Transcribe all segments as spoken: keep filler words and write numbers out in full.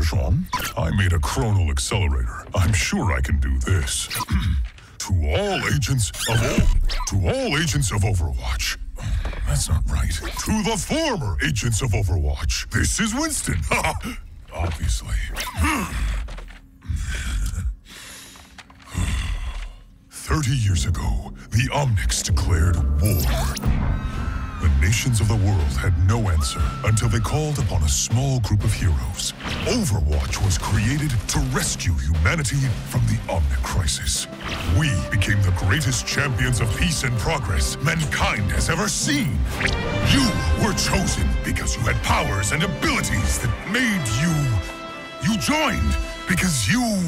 Jean. I made a chronal accelerator. I'm sure I can do this. To all agents of to all agents of Overwatch. That's not right. To the former agents of Overwatch. This is Winston. Obviously. Thirty years ago, the Omnics declared war. The nations of the world had no answer until they called upon a small group of heroes. Overwatch was created to rescue humanity from the Omnic Crisis. We became the greatest champions of peace and progress mankind has ever seen. You were chosen because you had powers and abilities that made you... You joined because you...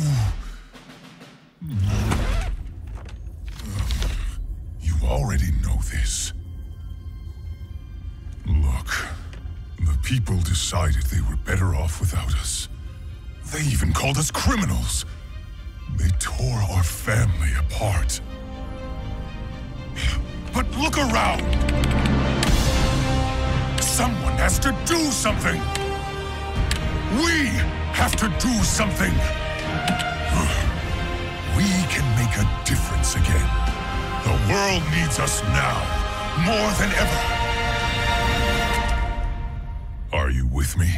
You already know this. Look, the people decided they were better off without us. They even called us criminals. They tore our family apart. But look around! Someone has to do something! We have to do something! We can make a difference again. The world needs us now, more than ever. Are you with me?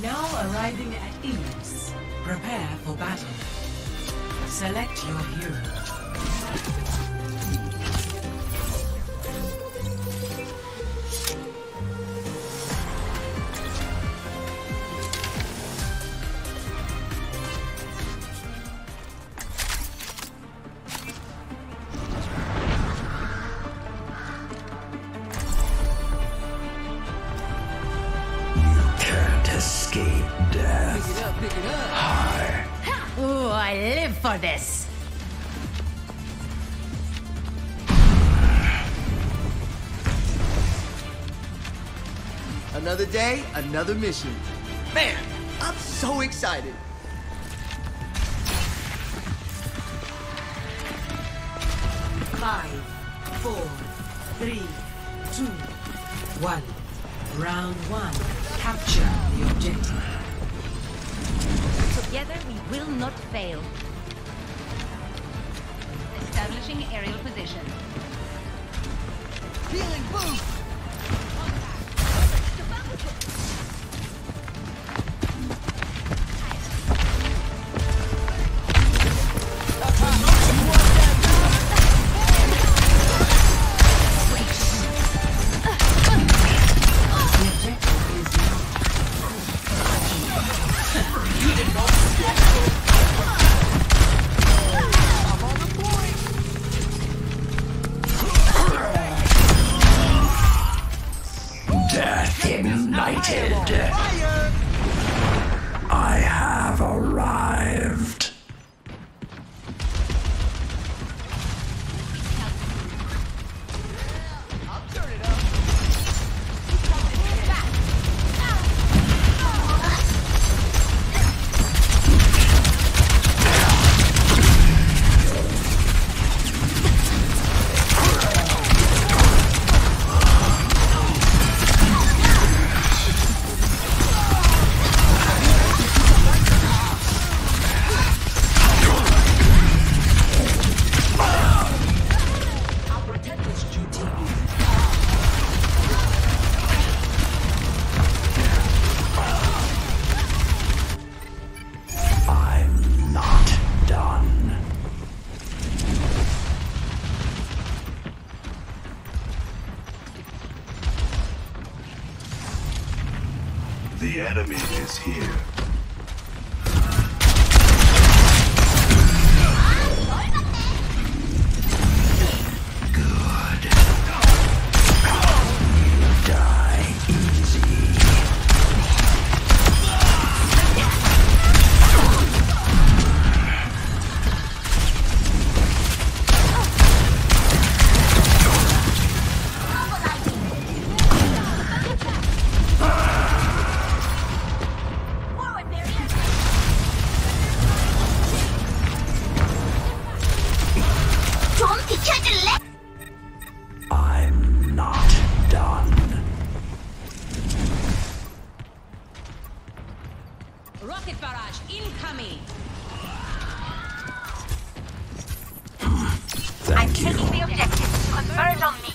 Now arriving at Ilios, prepare for battle. Select your hero. For this. Another day, another mission. Man, I'm so excited. Five, four, three, two, one. Round one. Capture the objective. Together we will not fail. Establishing aerial position. Healing boost! Death ignited. Fire! I have arrived. The enemy is here. Good. Die easy. I'm not done. Rocket barrage incoming. Thank I'm you. Taking the objective. Confer it on me.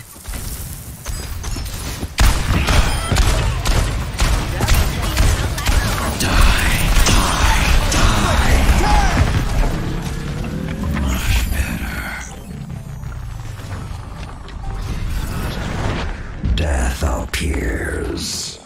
Death appears.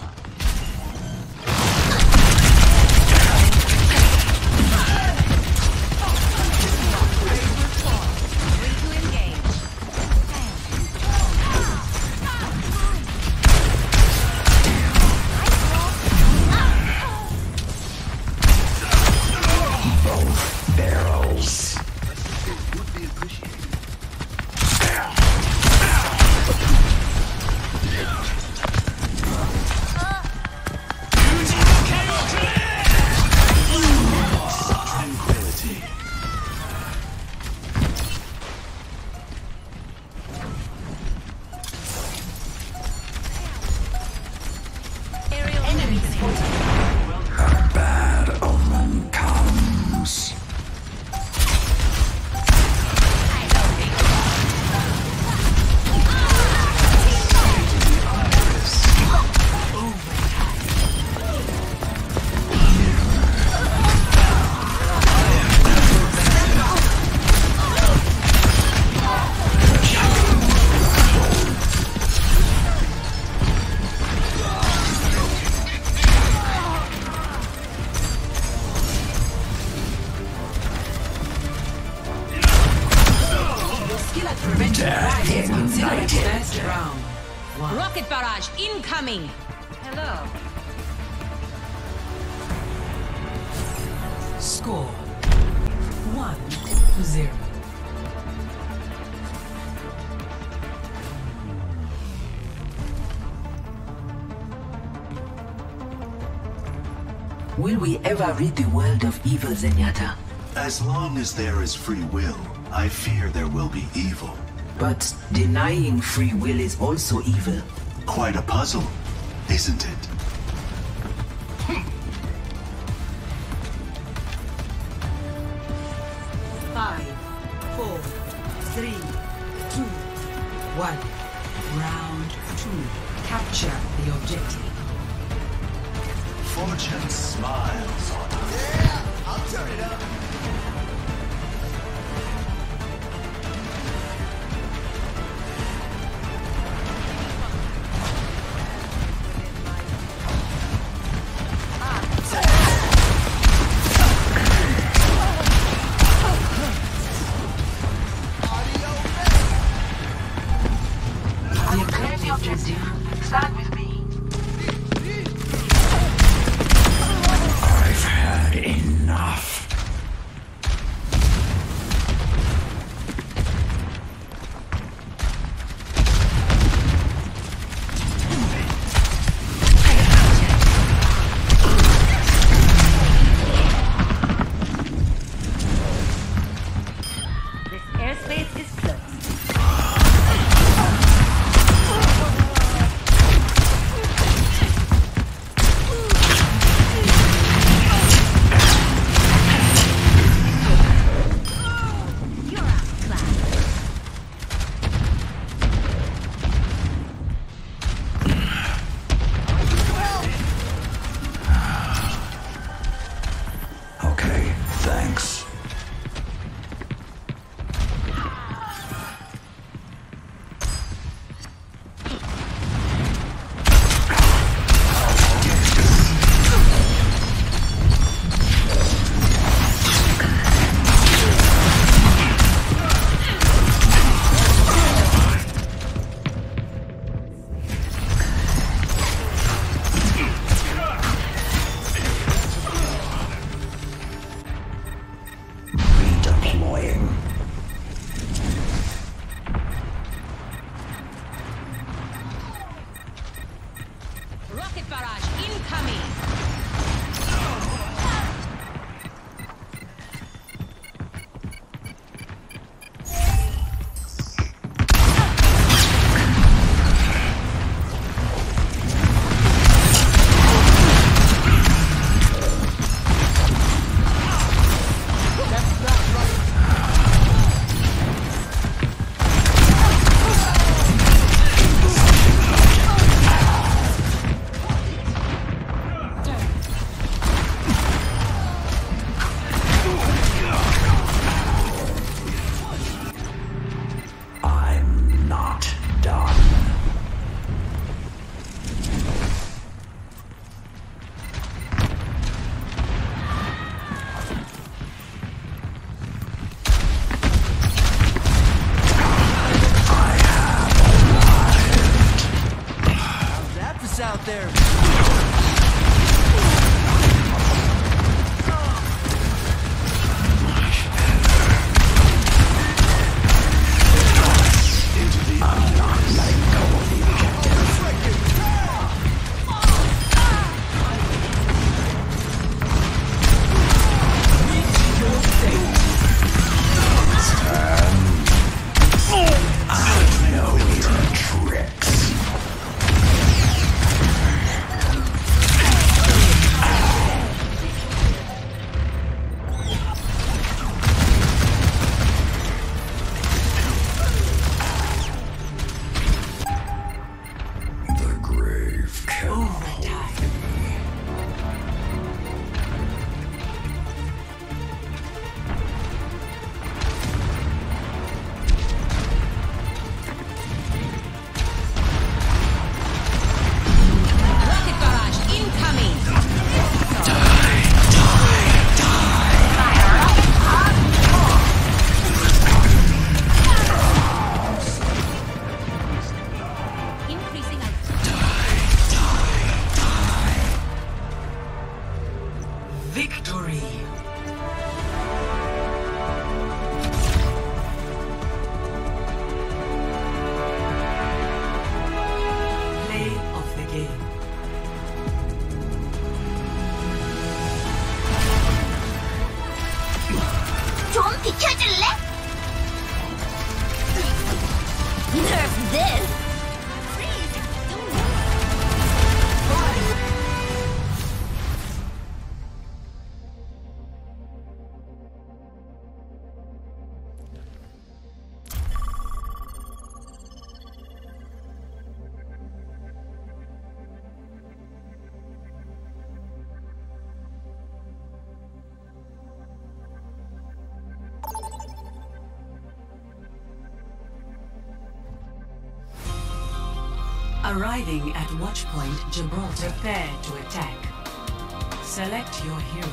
Rocket barrage incoming. Hello. Score one to zero. Will we ever rid the world of evil, Zenyatta? As long as there is free will, I fear there will be evil. But denying free will is also evil. Quite a puzzle, isn't it? Five, four, three, two, one. Round two. Capture the objective. Fortune smiles on us. Yeah, I'll turn it up. Stand with me. I've had barrage incoming. That's not right. Out there. Nerf this! Arriving at Watchpoint Gibraltar, prepare to attack. Select your hero.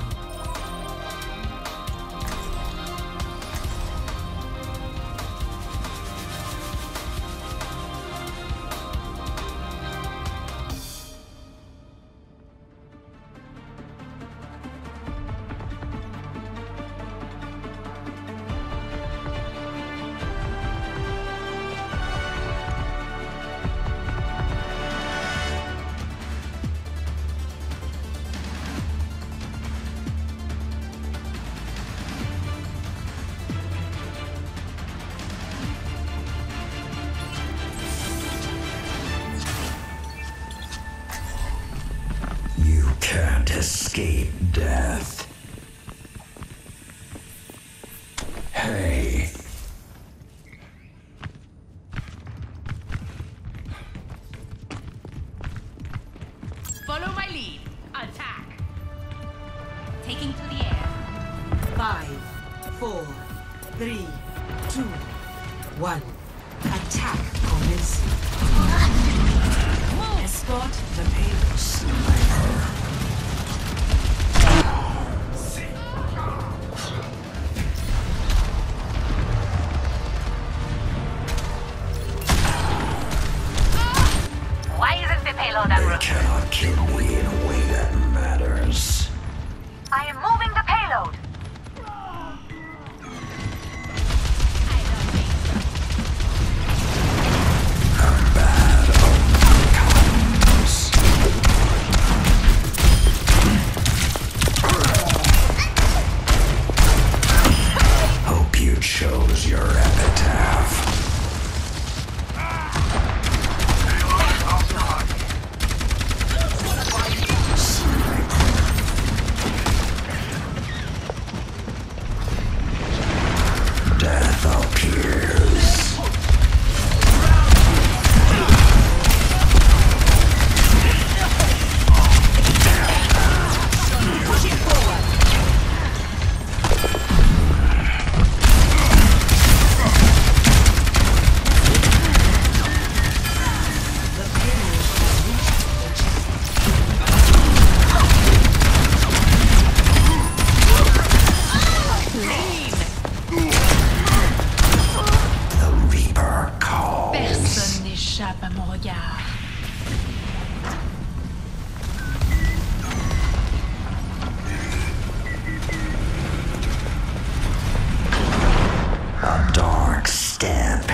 Escape death. Hey. Follow my lead. Attack. Taking to the air. Five, four, three, two, one. Attack commence. Escort the payload. Sniper. They cannot kill me in a way that matters. I am moving the payload. How bad outcomes. échappe à mon regard. A dark step.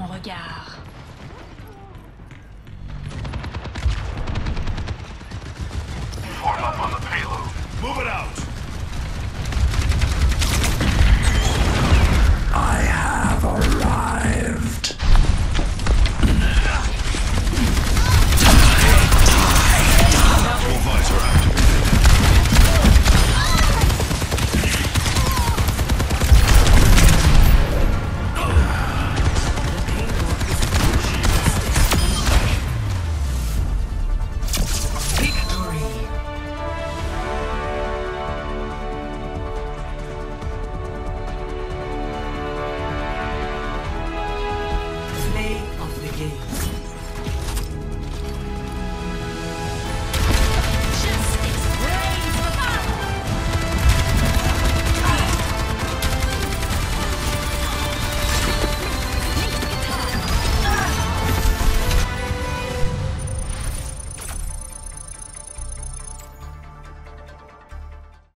mon regard. Form up on the payload. Move it out.